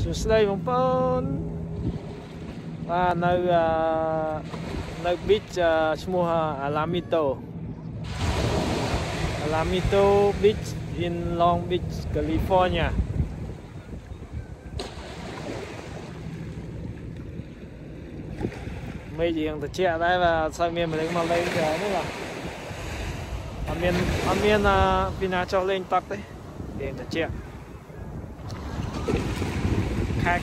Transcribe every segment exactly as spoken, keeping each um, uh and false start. សួស្តីបងប្អូនបាទនៅនៅ beach ឈ្មោះ Alamito Alamito Beach in Long Beach California. Mấy gì thằng trẻ đấy và sao miền mình mà lên trời nữa là anh miền anh miền là Vina cho lên tắt đấy để thằng trẻ khách.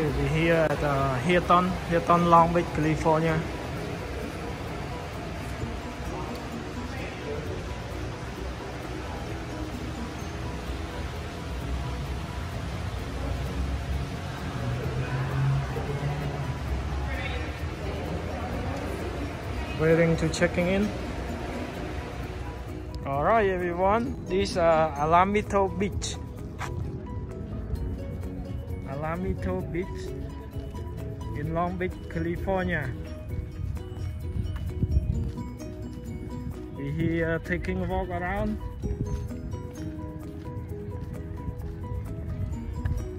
We're here at uh, Hilton, Hilton, Long Beach, California. Waiting to checking in. All right, everyone. This is uh, Alamitos Beach. Alamitos Beach in Long Beach, California. We're here taking a walk around.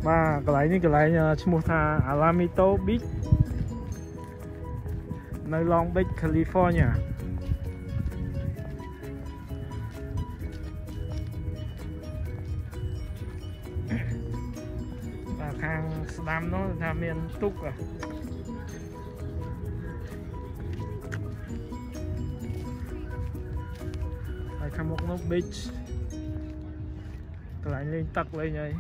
Và cái này như cái này chúng mua thà Alamitos Beach nơi Long Beach, California. Hàng Slam nó là miền Túc à. Đây là một Long Beach. Tôi lại lên tắc lên nhỉ.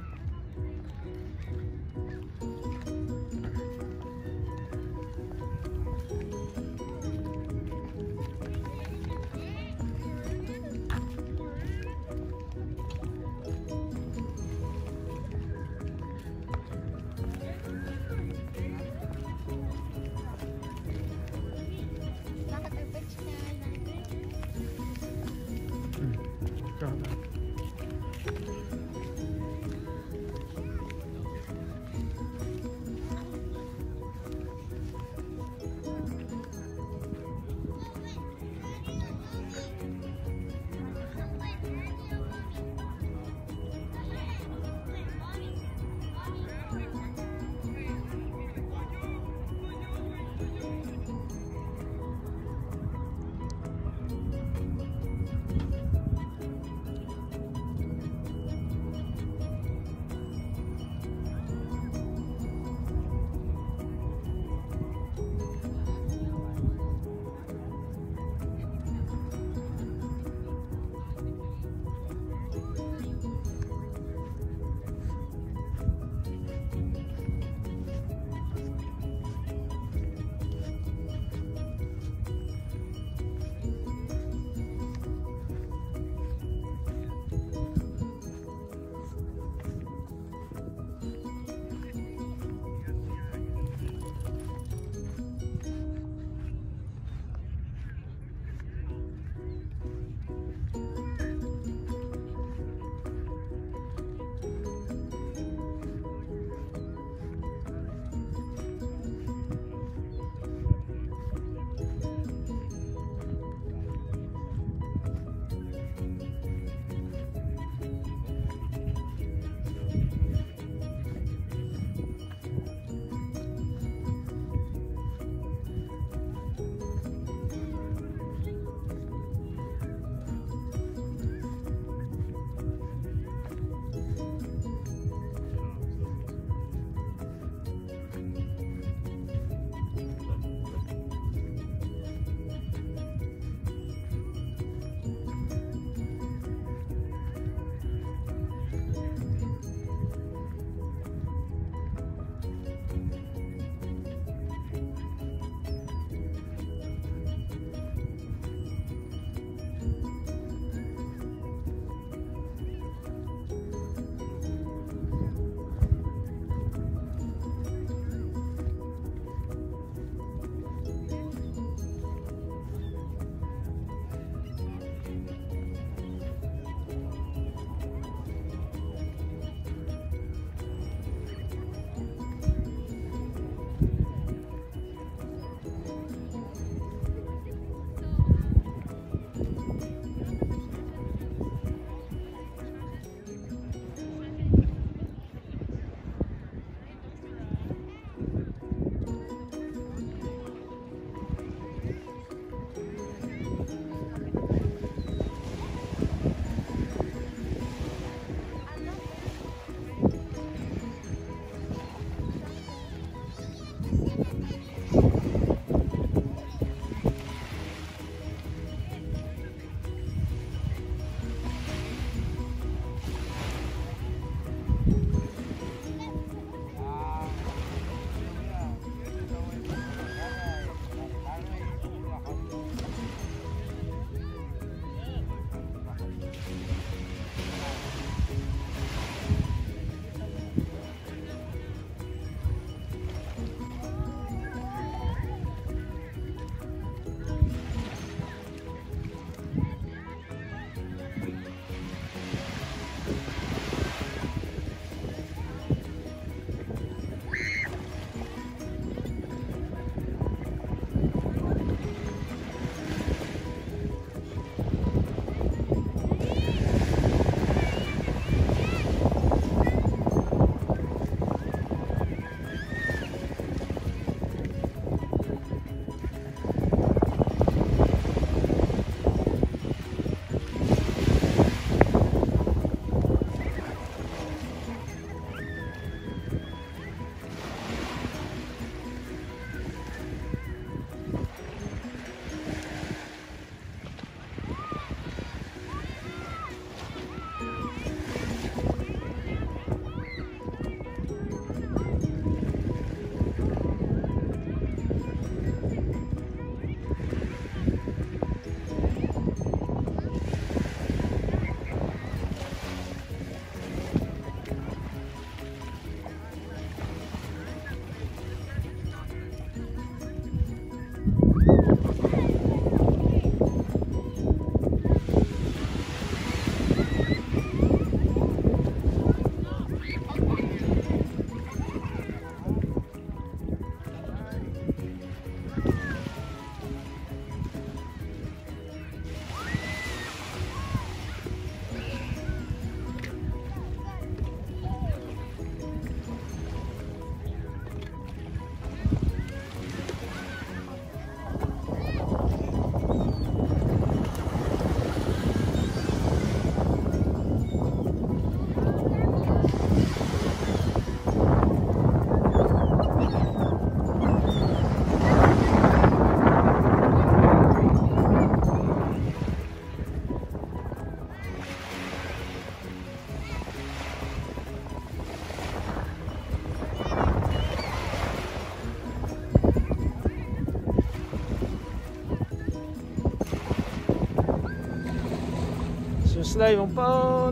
ស្រី បងប្អូន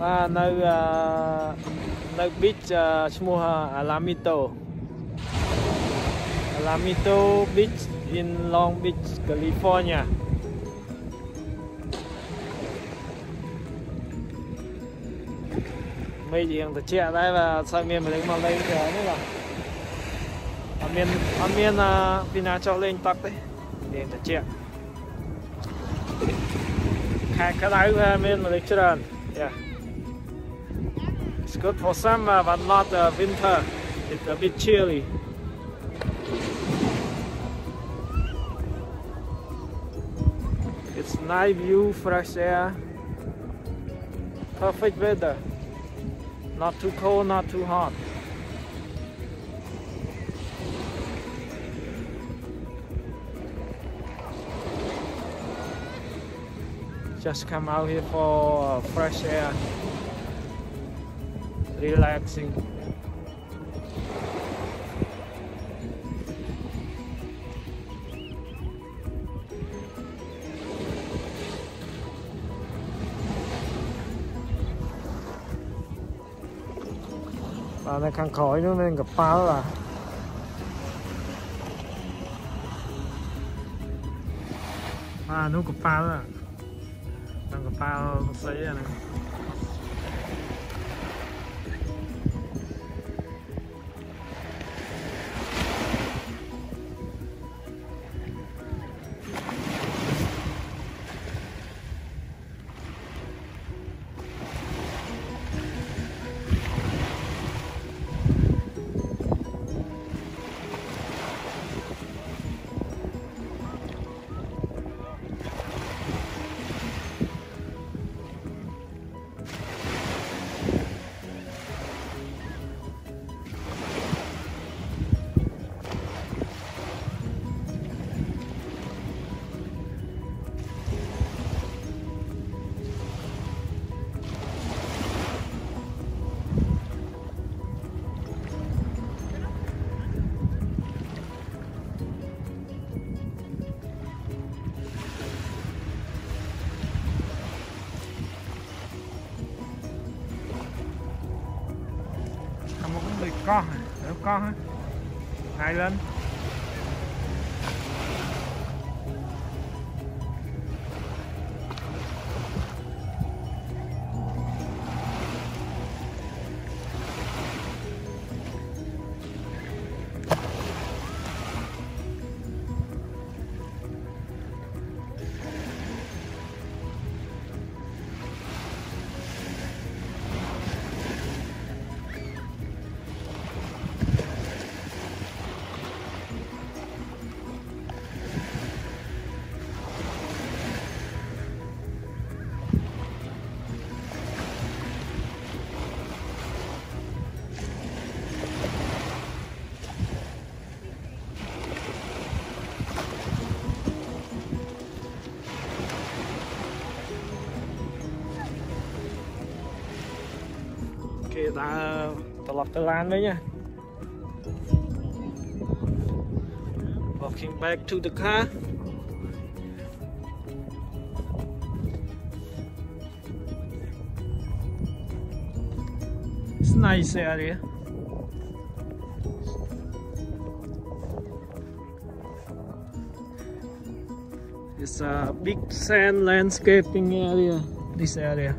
và nơi uh, nơi beach uh, small uh, Alamito Alamito Beach in Long Beach, California. Mấy chuyện thực trạng đấy và sang miền mình mà lên chờ nữa là ở miền ở miền Pina cho lên tắt đấy để thực trạng khai cái đấy về miền mình chưa ăn. It's good for summer, but not uh, winter. It's a bit chilly. It's nice view, fresh air, perfect weather. Not too cold, not too hot. Just come out here for uh, fresh air. Relaxing. Và này càng khói nữa nên gặp pháo là à nó gặp pháo là đang gặp pháo sấy này. Con hả? Để con hả? Hai lên. Ta ta lọt tới lan đấy nha. Walking back to the car. It's nice area. It's a big sand landscaping area. This area.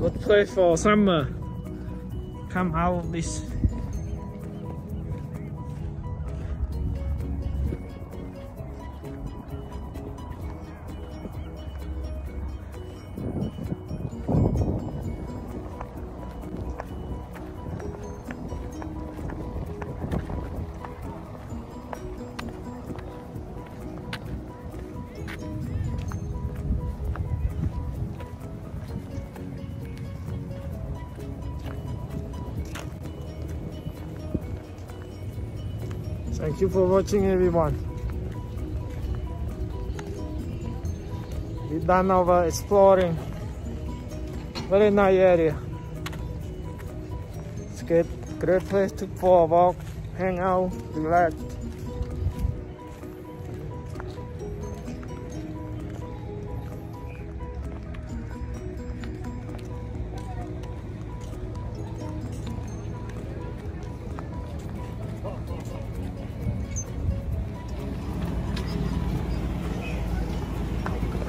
Good place for summer. Come out of this. Thank you for watching, everyone. We're done over exploring. Very nice area. It's good. Great place to for a walk, hang out, relax.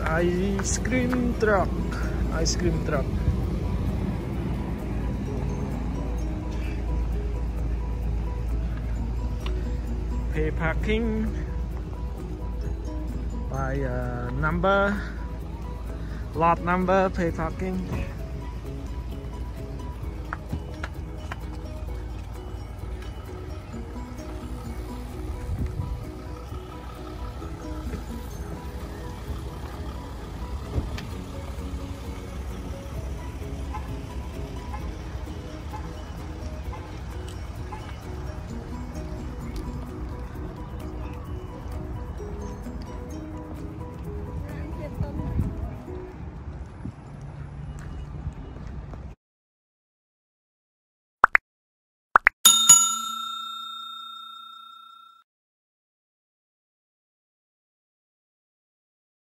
Ice cream truck, ice cream truck. Pay parking by uh, number, lot number, pay parking.